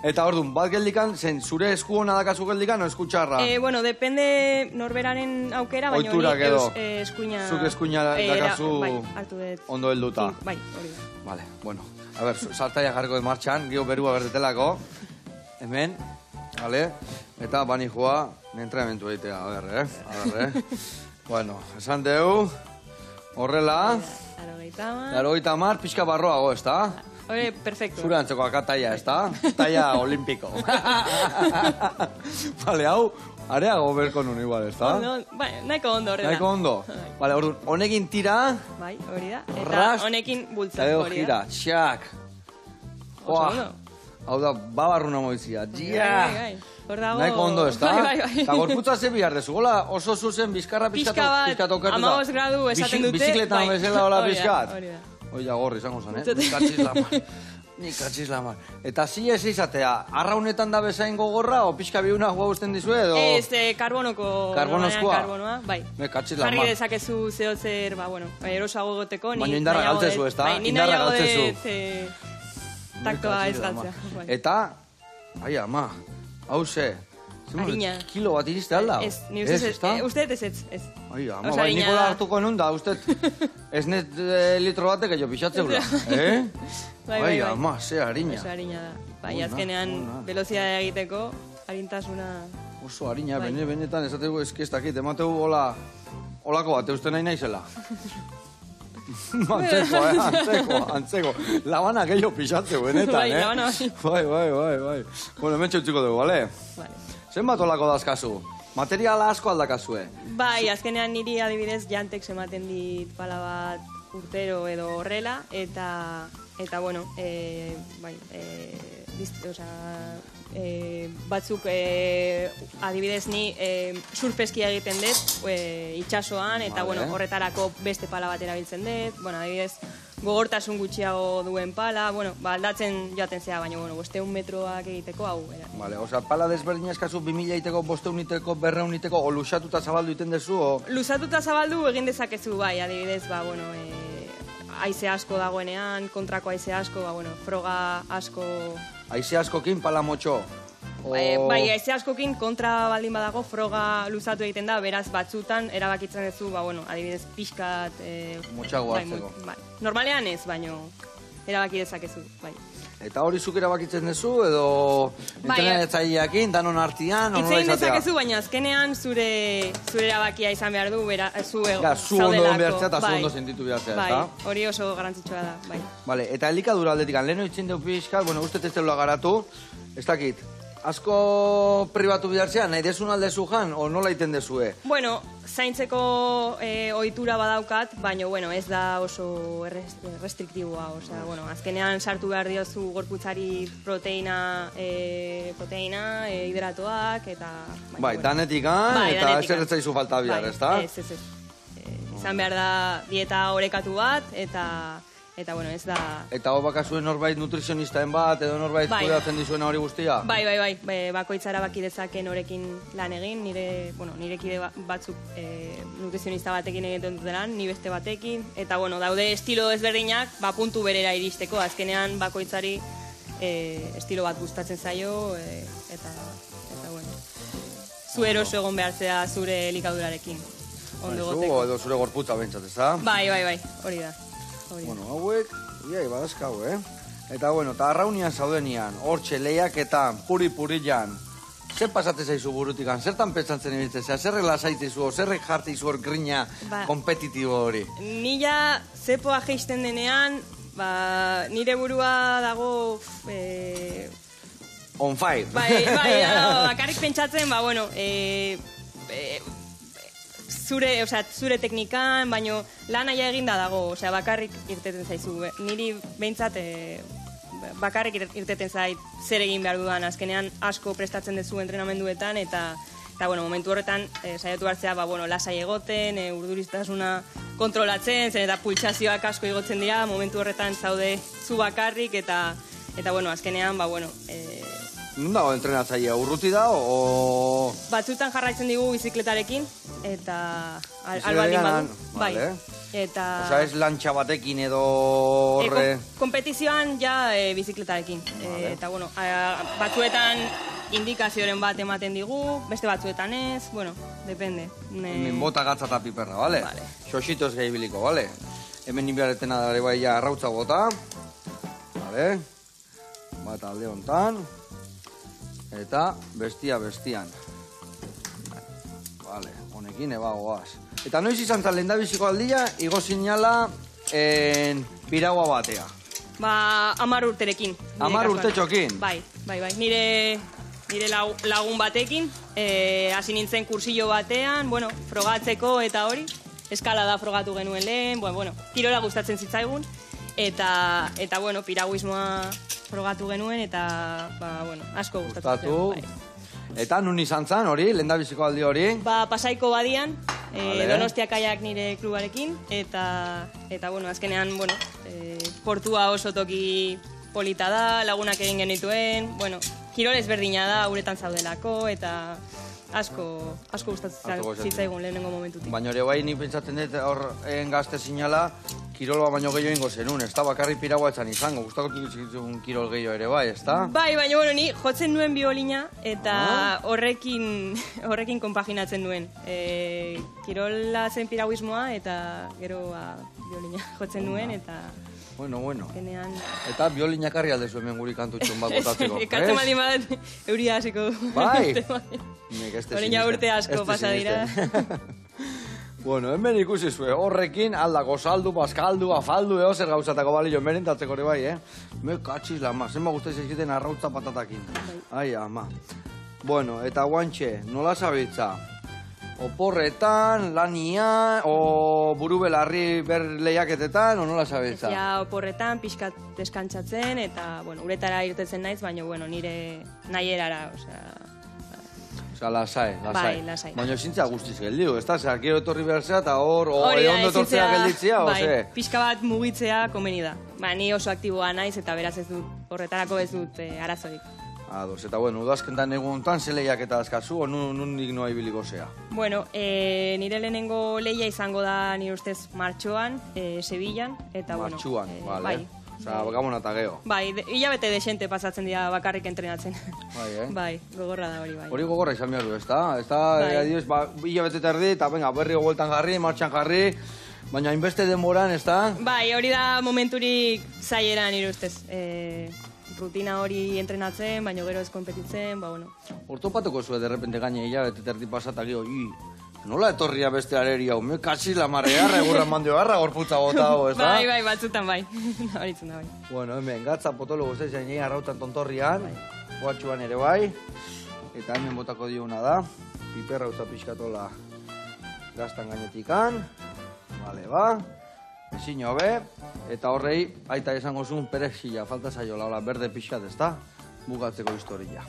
eta hor dun, bat geldikan, zen, zure esku hona dakazu geldikan, o esku txarra? Bueno, depende norberaren aukera, baina hori eskuina... Zuk eskuina dakazu ondo helduta. Bai, hori da. Bale, bueno, a ber, saltaia jarriko de martxan, gio berua berdetelako. Hemen, bale, eta bani joa... Entreamentu egitea, a ber, eh? A ber, eh? Bueno, esan deu, horrela... Larogeita hamar... Larogeita hamar, pixka barroago, ez da? Hore, perfecto. Zure antzeko akataia, ez da? Taia olimpiko. Bale, hau, areago berko nun igual, ez da? Naiko ondo, horrela. Naiko ondo. Bale, hor dut, honekin tira... Bai, hori da. Eta honekin bultza, hori da. Eta gira, txak. Joa, hau da, babarruna moizia. Gia! Naiko ondo, ez da? Eta gorputza ze bihar dezu, hola oso zuzen bizkarra pizkatu kertu da. Amagoz gradu esaten dute. Bizikletan bezala hola pizkat. Oida gorri, izango zan, eh? Nikatziz lamar. Nikatziz lamar. Eta zile ez izatea, arraunetan da bezain gogorra, o pizka biuna joa usten dizue, edo? Ez, karbonoko. Karbonozkoa? Bai. Nikatziz lamar. Jarri dezakezu zeo zer, ba, bueno, erosago goteko. Baina indarra galtzezu, ez da? Indarra galtzezu. Eta, ai, ama. Hau ze, kilo bat iriste alda? Ez, ni usteet ez ez. Ai, ama, bai, nikola hartuko nun da, usteet ez net litro batek jo pixatze gula. Bai, ama, ze harina. Oso harina da. Bai, azkenean, velozidadea egiteko, harintasuna... Oso harina, benetan, esategu eskestakit, emateu holako bat, eusten nahi nahi zela. Antzeko, eh, antzeko, antzeko. Labana gehiago pixatzeu, benetan, eh? Bai, labana bai. Bai, bai, bai, bai. Bueno, hemen txautziko dugu, bale? Bale. Zen bat olako dazkazu? Materiala asko aldakazue? Bai, azkenean niri adibidez jantek sematen dit pala bat urtero edo horrela, eta, eta, bueno, bai, oza, batzuk adibidez ni surfeskia egiten dut itxasoan eta horretarako beste pala bat erabiltzen dut, adibidez gogortasun gutxiago duen pala, aldatzen joaten zea, baina bosteun metroak egiteko hau. Osa, pala desberdina eskazu bi mila iteko, bosteun iteko, berreun iteko, o luzatuta zabaldu iten dezu? Luzatuta zabaldu egin dezakezu bai, adibidez, ba, bueno, aize asko dagoenean, kontrako aize asko, ba, bueno, froga asko... Aize askokin palamotxo? Bai, aize askokin kontra baldin badago froga luzatu egiten da, beraz batzutan erabakitzen duzu, adibidez pixkat... Motxago hartzeko. Normalean ez, baino erabaki dezakezu, bai. Eta hori zuk erabakitzen duzu, edo internetzaileakin, danon artian, onura izatea. Itzein dezakezu, baina azkenean zure erabakia izan behar du, zu zaudela. Zu ondo behartzea eta zu ondo sentitu behartzea, eta? Bai, hori oso garantzitsua da, bai. Bale, eta elikadura aldetikan, leheno itzin deu pixka, bueno, uste testelua garatu, ez dakit, asko pribatu bidartzea, nahi desun aldezu jan, o nola iten dezue? Bueno, zaintzeko ohitura badaukat, baina, bueno, ez da oso restriktiboa. Osea, bueno, azkenean sartu behar diozu gorputzari proteina, hidratoak, eta... Bai, danetik gan, eta ez erretzaizu falta bihar, ez da? Ez, ez, ez. Izan behar da dieta orekatu bat, eta... Eta, bueno, ez da... Eta hau bakazuen norbait nutrizionista bat, edo norbait kudeatzen dizuena hori guztia? Bai, bai, bai, bakoitzara bakidezaken horrekin lan egin, nire, bueno, nire kide batzuk nutrizionista batekin egiten dut lan, ni beste batekin, eta, bueno, daude estilo ezberdinak, ba, puntu berera iristeko, azkenean bakoitzari estilo bat gustatzen zaio, eta, bueno, zu eroso egon behartzea zure elikadurarekin, ondo goteko. Edo zure gorputza bentsat, ez da? Bai, bai, bai, hori da. Bueno, hauek, iai, badazka hau, eh? Eta, bueno, eta arraunian zaudenian, hortxe, lehiaketan, puri-purilan, zer pasatez aizu burutikan, zertan pentsantzen ibiltzea, zerrek lasaitizu, zerrek jartizu hor grina kompetitibo hori? Nila zepoa geisten denean, ba, nire burua dago... On fire. Bai, bai, bakarrik pentsatzen, ba, bueno, eh... zure teknikan, baina lan aia eginda dago, osea, bakarrik irteten zaizu. Niri behintzat, bakarrik irteten zait zer egin behar dudan, azkenean asko prestatzen duzu entrenamenduetan, eta, bueno, momentu horretan, saiatu hartzea, ba, bueno, lasai egoten, urduriztasuna kontrolatzen, zen eta pultsazioak asko igotzen dira, momentu horretan zaude zu bakarrik, eta, bueno, azkenean, ba, bueno, nun dago entrenatzaia, urruti da, o... Batzutan jarraitzen digu bizikletarekin, eta... Albaldin badu, bai. Osa, ez lantxa batekin edo... Kompetizioan, ja, bizikletarekin. Eta, bueno, batzuetan indikazioaren bat ematen digu, beste batzuetan ez, bueno, depende. Bota gatza eta piperra, bale? Xoxito ez gaibiliko, bale? Hemen nibiaretena dara, bai, ja, arrautza bota. Bale? Bat alde honetan. Eta bestia bestian. Bale, honekin ebagoaz. Eta noiz izan zan lehendabiziko aldia, igo zinala piragua batea. Ba, amar urterekin. Amar urtetxokin? Bai, bai, bai. Nire lagun batekin, hasi nintzen kursillo batean, bueno, frogatzeko eta hori. Eskala da frogatu genuen lehen, bueno, kirola gustatzen zitzaigun. Eta, bueno, piraguismoa frogatu genuen eta, ba, bueno, asko gustatu. Eta nun izan zan hori, lehendabiziko aldi hori? Ba, Pasaiko Badian, Donostiak Aiak nire klubarekin. Eta, bueno, azkenean, bueno, portua oso toki polita da, lagunak egin genituen. Bueno, kirol ezberdina da, uretan zaudelako, eta... Asko, asko gustatzen zitzaigun lehenengo momentutik. Baina hori bai, nik pentsatzen dut hor engazte zinala, kirolba baino gehiago ingo zenun, ez da? Bakarri piragua etzan izango, gustako txikizun kirol gehiago ere bai, ez da? Bai, baina, bueno, ni jotzen nuen biolina eta horrekin konpaginatzen nuen. Kirola zen piraguismoa eta gero biolina jotzen nuen eta... Bueno, bueno. Eta biolinak harri aldezu hemen guri kantutxun bat botatzeko. Ekartzen bali bat, euria hasiko. Bai! Horina urte asko pasadira. Bueno, hemen ikusi zuen, horrekin aldako saldu, paskaldu, afaldu, eo zer gauzatako balio, merentatzeko hori bai, eh? Me katxiz la ama, zenba guztiz egiten arrautza patatakin. Ai, ama. Bueno, eta guantxe, nola zabitza? Oporretan, lania, o buru belarri berleiaketetan, o nola zabetza? Ja, oporretan, pixkat deskantzatzen, eta, bueno, uretara irtetzen naiz, baina, bueno, nire nahi erara, osea... Osea, lasai, lasai. Bai, lasai. Baina, zintza guztiz geldiu, ez da? Zer, gero torri behartzea eta hor, ondo tortzea gelditzea, ose? Bai, pixka bat mugitzea komeni da. Ba, ni oso aktiboa naiz, eta beraz ez dut, horretarako ez dut arazorik. Ados, eta bueno, udazkentan eguntan ze lehiak eta azkazu, o nun ignoa ibiliko zea? Bueno, nire lehenengo lehia izango da nire ustez martxoan, Sevillan, eta bueno... Martxoan, bale, oza, gamon eta geho. Bai, hilabete desente pasatzen dira bakarrik entrenatzen. Bai, eh? Bai, gogorra da hori, bai. Hori gogorra izan behar du, ez da? Ez da, hilabete terdi, eta venga, berri gogueltan jarri, martxan jarri... Baina hainbeste denboran, ez da? Bai, hori da momenturik zaiera nire ustez. E, rutina hori entrenatzen, baina gero ez konpetitzen, ba, bueno. Hortopatuko zuen, derrepente gaine, hilabete terdi pasata, gero, ii, nola etorria beste areri hau, me kasi lamarrearra, egurra mandio garra, gorputza gota hau, ez da? Bai, bai, batzutan bai, horitzen da, bai. Bueno, hemen, gatza potolo guztetzen, egin arrautan tontorrian, guatxuan ere bai, eta hemen botako dioguna da, piperra uza pixkatola gaztan gainetikan, bale, ba, ezin hobe, eta horrei, aita esango zuen perexila, falta zaiola, hola, berde pixkat, ez da, bukatzeko historia.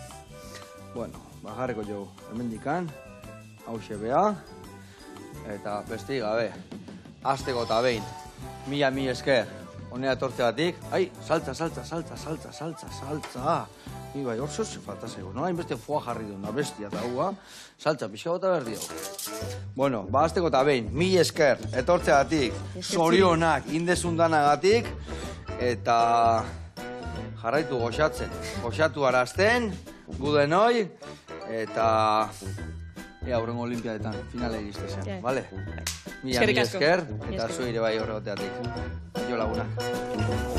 Bueno, bajarreko jo, hemen dikan, hau xebea, eta besti gabe, azteko eta behin, mila mi esker, honea tortzeatik, ai, saltza, saltza, saltza, saltza, saltza, saltza, ibai, hor zoz falta zego, no? Hain beste foa jarri duen, da bestia eta hua, saltza, pixka gota behar dio. Bueno, ba, azteko eta behin, mila esker, etortzeatik, zorionak, indezundanagatik, eta jarraitu goxatzen, goxatu arazten, gudenoi, eta... Ea, horrengo olimpiadetan, finala egiztezen, bale? Mila, mila esker, eta zuire bai horregoteatik. Jo lagunak.